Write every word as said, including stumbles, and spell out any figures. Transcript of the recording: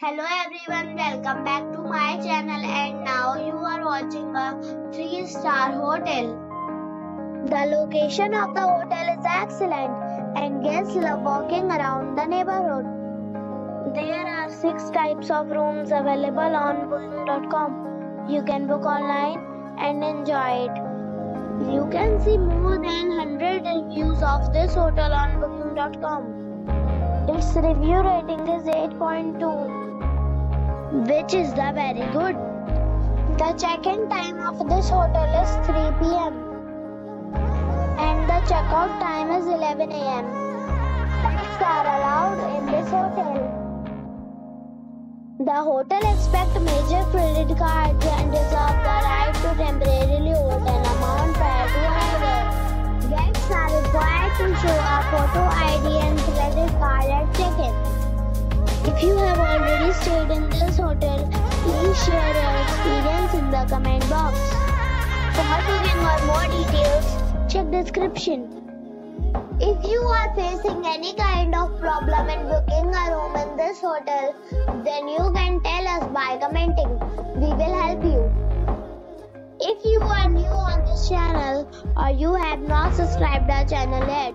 Hello everyone, welcome back to my channel, and now you are watching a three star hotel. The location of the hotel is excellent and guests love walking around the neighborhood. There are six types of rooms available on booking dot com. You can book online and enjoy it. You can see more than one hundred reviews of this hotel on booking dot com. Its review rating is eight point two. which is the very good. The check-in time of this hotel is three p m and the check-out time is eleven a m Pets are allowed in this hotel. The hotel accepts major credit cards and reserves the right to temporarily hold an amount prior to arrival. Guests are required to show a photo I D and credit card at check-in. If you have already stayed in this hotel, please share your experience in the comment box. For booking or more details, check description. If you are facing any kind of problem in booking a room in this hotel, then you can tell us by commenting. We will help you. If you are new on this channel or you have not subscribed our channel yet,